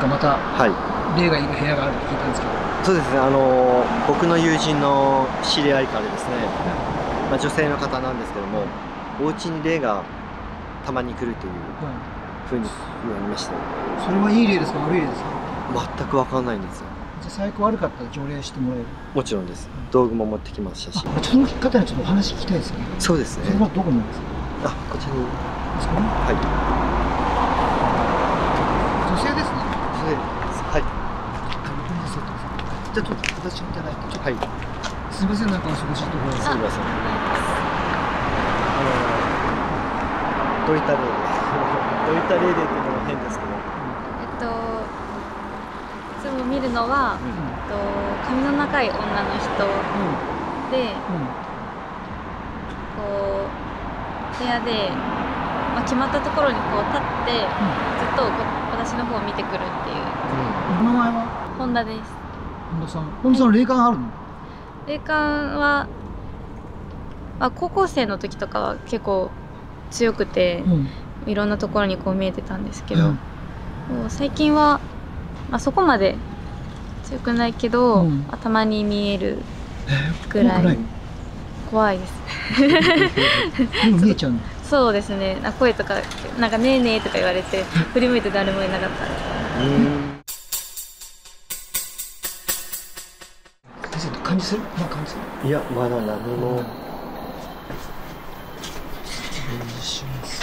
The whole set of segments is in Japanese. かまた霊がいる部屋があるって聞いたんですけど、はい、そうですね、僕の友人の知り合いからですね、まあ、女性の方なんですけども、お家に霊がたまに来るというふうに言われました。それはいい例ですか悪い例ですか？全く分かんないんですよ。じゃあ最高悪かったら条例してもらえる？もちろんです。道具も持ってきましたし。その方にちょっとお話聞きたいですね。そうですね。それはどこなんですか？あ、こちらにですかね。はい。女性ですね。女性です。はい。じゃあちょっと形をいただいて。はい。すみません、なんかお忙しいところ。すみません。どういった例で？どういった例でっていうのも変ですけど。いつも見るのは、髪の長い女の人で、こう部屋で、まあ、決まったところにこう立って、ずっと私の方を見てくるっていう。お名前は？本田です。本田さん。本田さん、霊感あるの？霊感は、まあ、高校生の時とかは結構強くて、いろんなところにこう見えてたんですけど、最近は。まあそこまで強くないけど、たまに見えるぐらい怖いです。見えちゃうの？そうですね。声とかなんかねえねえとか言われて振り向いて誰もいなかった。先生感じする？なんか感じする？いやまだ何も。します。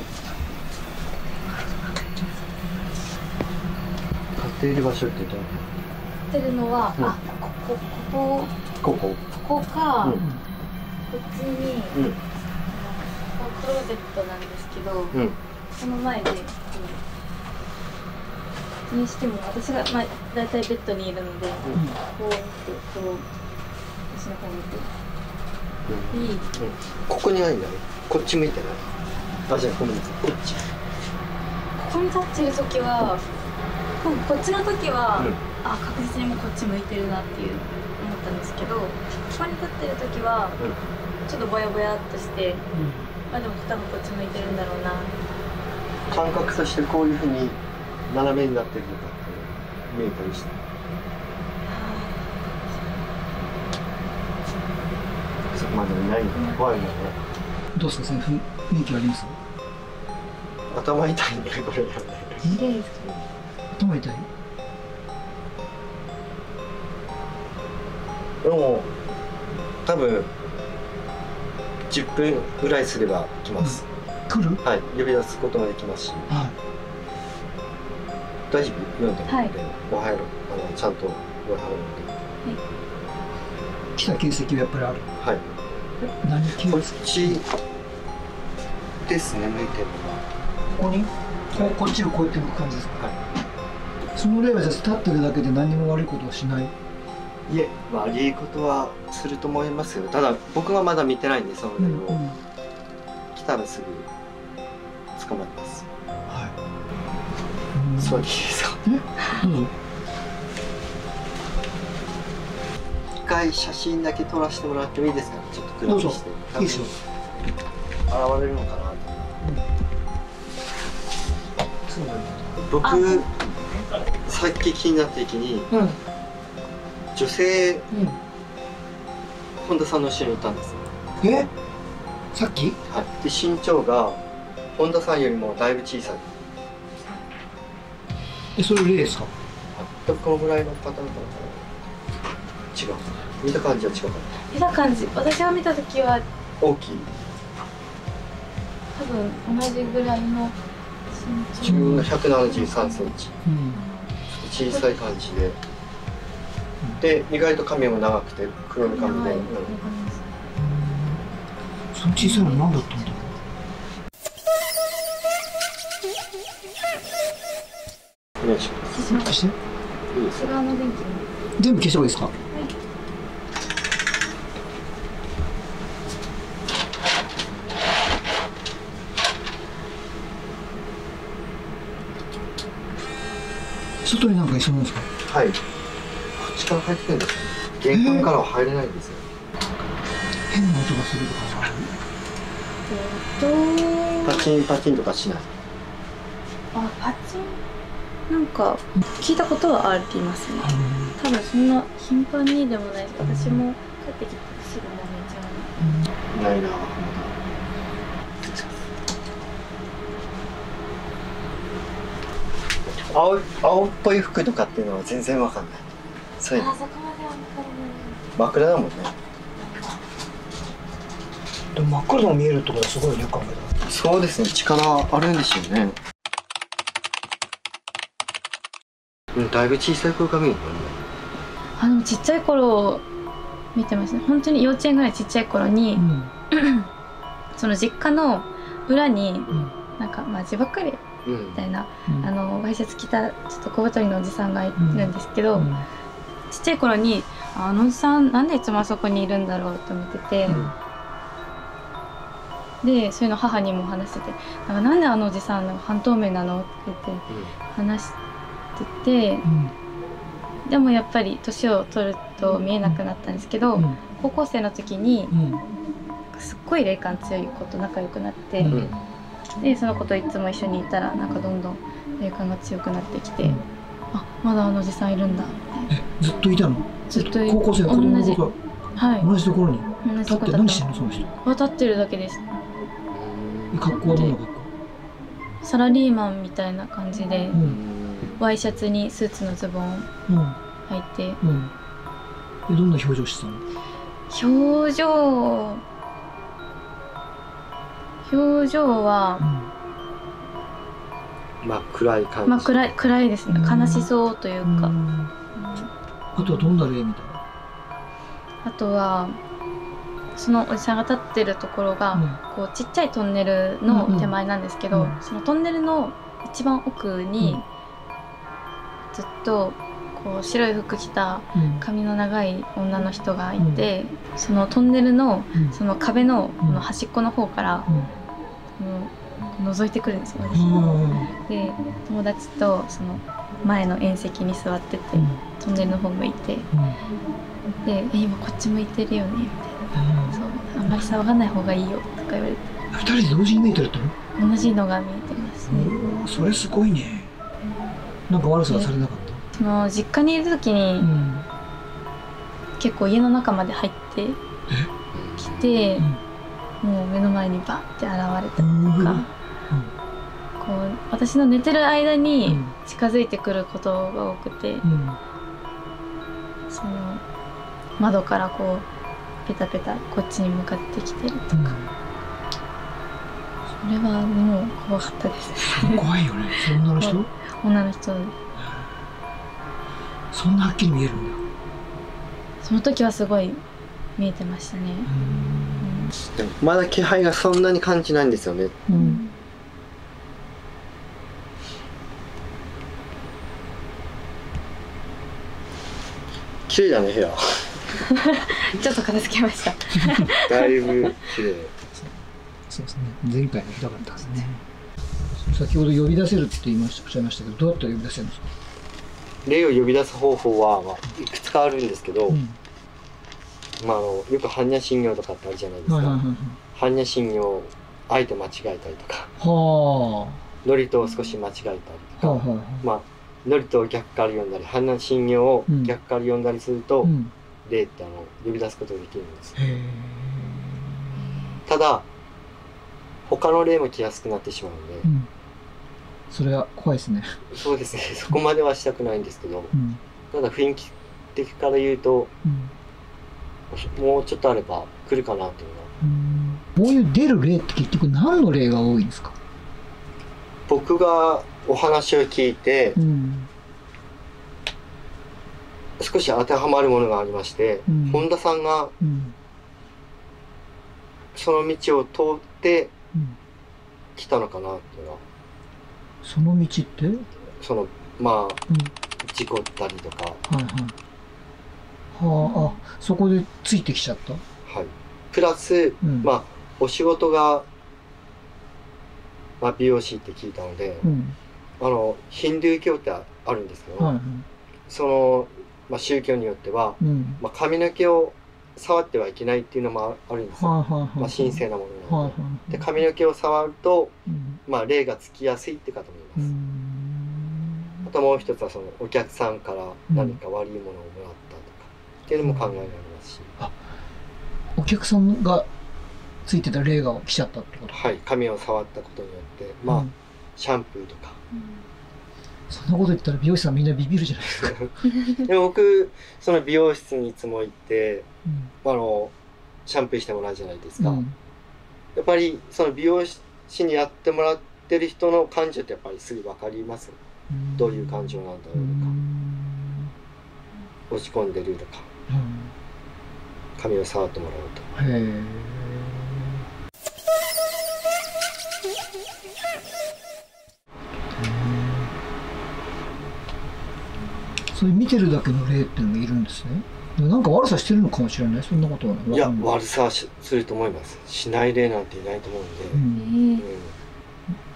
買っている場所ってどう？買ってるのは、あ、ここか、こっちにクローゼットなんですけど、その前でにしても私がまあだいたいベッドにいるので、こう見てこう私の方見て、いい。ここにないんだね。こっち向いてない。あ、じゃあごめんなさい。こっち。ここに立ってる時は。こっちの時は、あ、確実にもうこっち向いてるなっていう思ったんですけど、ここに立ってる時は、ちょっとぼやぼやっとして、まあでも多分こっち向いてるんだろうな。感覚としてこういうふうに斜めになってるのかって見えたりして。そこまでいないので怖いのね。どうですか、その雰囲気あります？頭痛いね、これ。痛いですかね。頭痛い？でも多分10分ぐらいすれば来ます。来る？はい、呼び出すこともできますし。はい、大丈夫？なんだろうね。おはよう。ちゃんとおはよう。来た形跡はやっぱりある。はい。何形跡？こっちですね、向いてるのは。ここに？こっちをこうやって向く感じですか？はい。その例は立ってるだけで何も悪いことはしない？いえ、悪いことはすると思いますよ。ただ僕はまだ見てないんで、その例を、来たらすぐ捕まります。はい。そうですか。え、どうぞ。一回写真だけ撮らせてもらってもいいですか？ちょっと暗くして。いいですよ。現れるのかなと。そうなんだ。僕さっき気になった時に、女性、本田さんの後ろにいたんです。え？さっき？はい。で身長が本田さんよりもだいぶ小さい。え、それ例ですか？あ、このぐらいのパターンかな。違う。見た感じは違うかな。見た感じ、私が見た時は大きい。多分同じぐらいの身長。173センチ。小さい感じで、意外と髪も長くて黒い髪で。その小さいの何だったんだろう。お願いします。消して。内側の電気。全部消した方がいいですか？はい。外になんかいそうなんですか？はい。力入ってるんですよね。玄関からは入れないんですよ。変な音がするとかパチンパチンとかしない。あ、パチンなんか聞いたことはありますね。多分そんな頻繁にでもないし、私も帰ってきてすぐもめちゃうないな。青っぽい服とかっていうのは全然わかんない。そういうの。あそこまではわかんない。枕だもんね。でも枕も見えるところすごいね、考えたら。そうですね、力あるんでしょうね。うん、だいぶ小さい頃から見るのね。あのちっちゃい頃見てましたね。本当に幼稚園ぐらいちっちゃい頃に、うん、その実家の裏に、うん、なんかまあ地ばっかり。みたいな、うん、あのワイシャツ着たちょっと小太りのおじさんがいるんですけど、うん、ちっちゃい頃に「あのおじさんなんでいつもあそこにいるんだろう」と思ってて、うん、でそういうの母にも話してて「なんであのおじさんの半透明なの?」って言って話してて、うん、でもやっぱり年を取ると見えなくなったんですけど、うん、高校生の時に、うん、すっごい霊感強い子と仲良くなって。うんでその子といつも一緒にいたらなんかどんどん霊感が強くなってきて、あまだあのおじさんいるんだみたいな。ずっといたの？ずっといる。高校生の子供の頃、はい、同じところに立って何してんのその人？立ってるだけです。格好はどんな格好？サラリーマンみたいな感じで、ワイシャツにスーツのズボン履いて、どんな表情してたの？表情は、うん、まあ暗い感じ、まあ暗いですね。悲しそうというか。あとはどんな例みたいな。あとはそのおじさんが立ってるところが、うん、こうちっちゃいトンネルの手前なんですけど、そのトンネルの一番奥に、うん、ずっとこう白い服着た髪の長い女の人がいて、うん、そのトンネルの、うん、その壁の、うん、端っこの方から、うん覗いてくるんですよ、で友達とその前の縁石に座ってて、トンネルの方向いて、で「今こっち向いてるよね」みたいな、そう「あんまり騒がない方がいいよ」とか言われて。2人同時に見えてるっての？同じのが見えてますね。それすごいね。なんか悪さはされなかった？その実家にいる時に、結構家の中まで入ってきて、もう目の前にバンって現れたりとか、こう私の寝てる間に近づいてくることが多くて、その窓からこうペタペタこっちに向かってきてるとか、それはもう怖かったですね。怖いよね。女の人？女の人。そんなはっきり見えるんだ。その時はすごい見えてましたね。まだ気配がそんなに感じないんですよね。うん、綺麗だね部屋。ちょっと片付けました。だいぶ綺麗。そうですね。前回もひどかったですね。先ほど呼び出せるって言いました、おっしゃいましたけど、どうやって呼び出せるんですか？霊を呼び出す方法は、まあ、いくつかあるんですけど。まあ、よく般若心経とかってあるじゃないですか。般若心経をあえて間違えたりとか、祝詞を少し間違えたりとか、まあ祝詞を逆から読んだり般若心経を逆から読んだりすると、霊って呼び出すことができるんです。ただ他の霊も来やすくなってしまうので、それは怖いですね。そうですね。そこまではしたくないんですけど、ただ雰囲気的から言うと、もうちょっとあれば来るかなっていうの。こういう出る例って結局何の例が多いんですか？僕がお話を聞いて、少し当てはまるものがありまして、本田さんがその道を通って来たのかなっていうの。その道って？そのまあ、事故ったりとか。はいはい。はあ、そこでついてきちゃった。はい。プラス、まあお仕事が、まあ、美容師って聞いたので、ヒンドゥー教ってあるんですけど、そのまあ、宗教によっては、うんまあ、髪の毛を触ってはいけないっていうのもあるんですよ、まあ、神聖なものなので、で髪の毛を触ると、まあ、霊がつきやすいって方もいます。あともう一つはそのお客さんから何か悪いものをもらったとかっていうのも考えられますし、あ、お客さんがついてた霊が来ちゃったってこと？はい、髪を触ったことによって、まあシャンプーとか、そんなこと言ったら美容師さんみんなビビるじゃないですか。でも僕その美容室にいつも行って、うん、シャンプーしてもらうじゃないですか、うん、やっぱりその美容師にやってもらってる人の感情ってやっぱりすぐ分かります、うん、どういう感情なんだろうとか、うん、落ち込んでるとか、うん、髪を触ってもらうと。へー、そういう見てるだけの霊っていうのもいるんですね。なんか悪さしてるのかもしれない。そんなことはない。いや、悪さはすると思います。しない霊なんていないと思うんで、うん、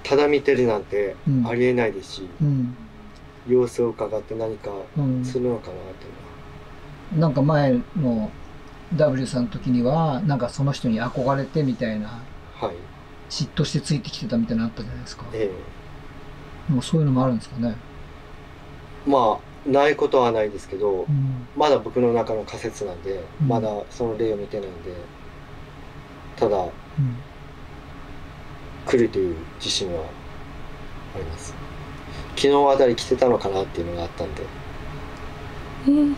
ただ見てるなんてありえないですし、うん、様子を伺って何かするのかなというのは、うん、なんか前の W さんの時にはなんかその人に憧れてみたいな、はい、嫉妬してついてきてたみたいなのあったじゃないですか、もうそういうのもあるんですかね。まあないことはないですけど、うん、まだ僕の中の仮説なんで、うん、まだその例を見てないんで、ただ、うん、来るという自信はあります。昨日あたり来てたのかなっていうのがあったんで、うん、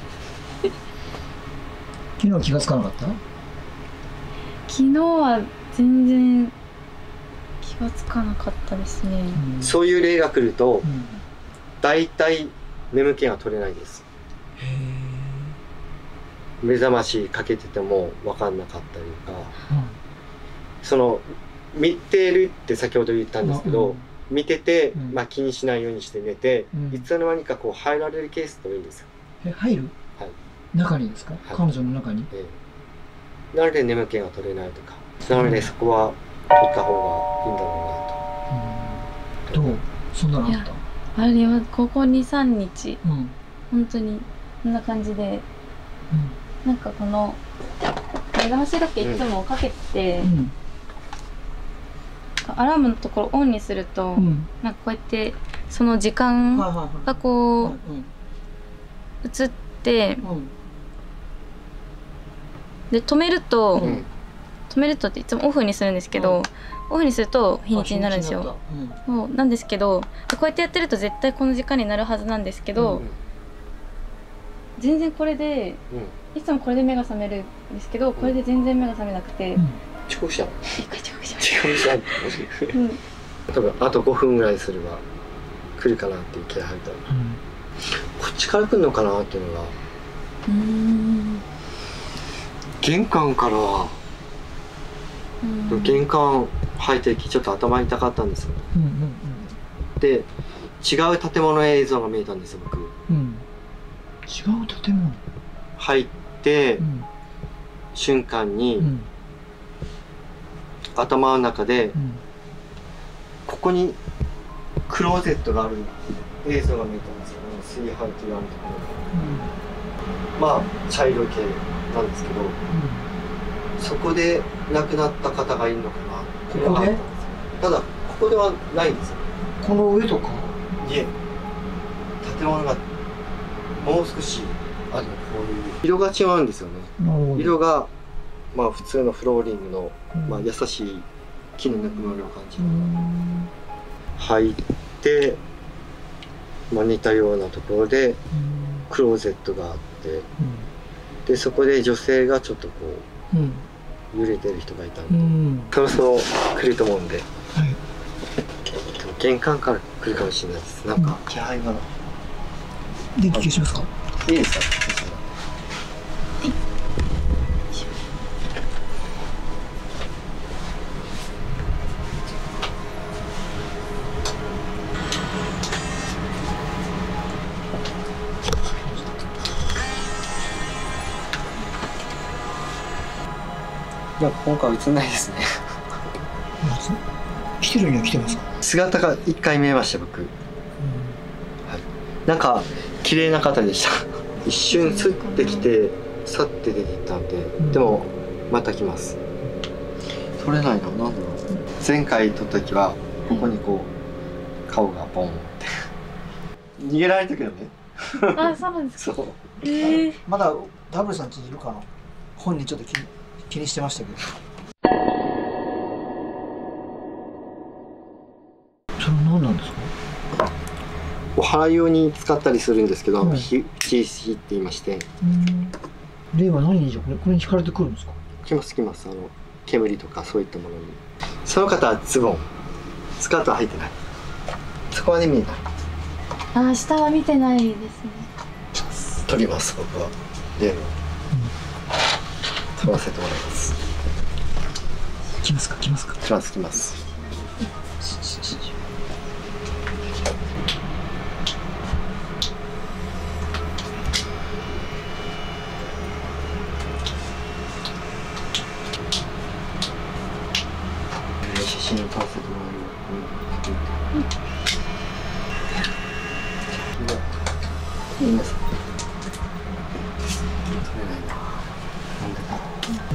昨日気がつかなかった？昨日は全然気がつかなかったですね、うん、そういう例が来ると、うん、大体眠気が取れないです。目覚ましかけてても分かんなかったりとか、うん、その見てるって先ほど言ったんですけど、うん、見てて、うん、まあ、気にしないようにして寝て、うん、いつの間にかこう入られるケースって多いんですよ。入る、はい、中にですか、はい、彼女の中に、なので眠気が取れないとか、なのでそこは取った方がいいんだろうなと、うん、どうそんなのあった？あれはここ 2,3 日、うん、本当にこんな感じで、うん、なんかこの目覚まし時計いつもかけて、うん、アラームのところオンにすると、うん、なんかこうやってその時間がこう映って、うん、で止めるとっていつもオフにするんですけど、うん、オフにすると日にちになるんですよ。そうなんですけど、こうやってやってると絶対この時間になるはずなんですけど、全然これでいつもこれで目が覚めるんですけど、これで全然目が覚めなくて遅刻したの。一回遅刻したの。多分あと5分ぐらいすれば来るかなっていう気が入った。こっちから来るのかなっていうのが、玄関からは玄関入った時ちょっと頭痛かったんですよ。で違う建物映像が見えたんですよ僕、うん、違う建物入って、うん、瞬間に、うん、頭の中で、うん、ここにクローゼットがある映像が見えたんですよ。炊飯器があるところ、うん、まあ茶色系なんですけど、うん、そこで亡くなった方がいるのかな。ここで？ただここではないんですよ。この上とか？いえ、建物がもう少しある。こういう色が違うんですよね。色がまあ普通のフローリングの、まあ、優しい木のぬくもりを感じる。入って、まあ、似たようなところでクローゼットがあって、でそこで女性がちょっとこう。揺れてる人がいたんで、そろそろ来ると思うんで、玄関から来るかもしれないです。なんか気配が。電気消しますか？いいですか？いや、今回は映んないですね。来てるには来てますか？姿が一回見えました僕、はい、なんか綺麗な方でした。一瞬すってきて去って出て行ったんで、でもまた来ます。取れないのなんだろう。前回取った時はここにこう顔がボンって逃げられたけどね。あ、そうなんですか。そう、まだダブルさんちにいるかな。本人ちょっと気にしてましたけど。それ何なんですか。お花用に使ったりするんですけど、火って言いまして。例は何でしょう。これに惹かれてくるんですか。来ます来ます。煙とかそういったものに。その方はズボン、スカートは履いてない。そこはね見えない。ああ、下は見てないですね。取ります僕は。で、取らせてもらいます。来ますか来ますか。来ます来ます。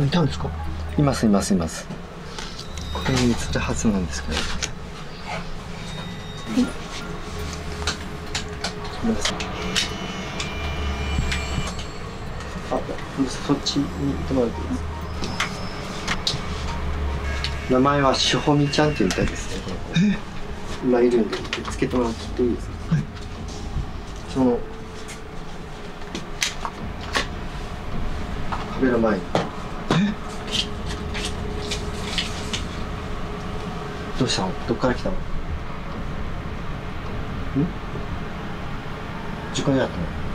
いたんですか。いますいますいます。これに映るはずなんですけど。あ、そっちに行ってもらっていいですか。名前はしほみちゃんってみたいですね。今いるんでつけてもらっていいですか。はい、その壁の前に。どうしたの？どっから来たの？ん？事故にあったの？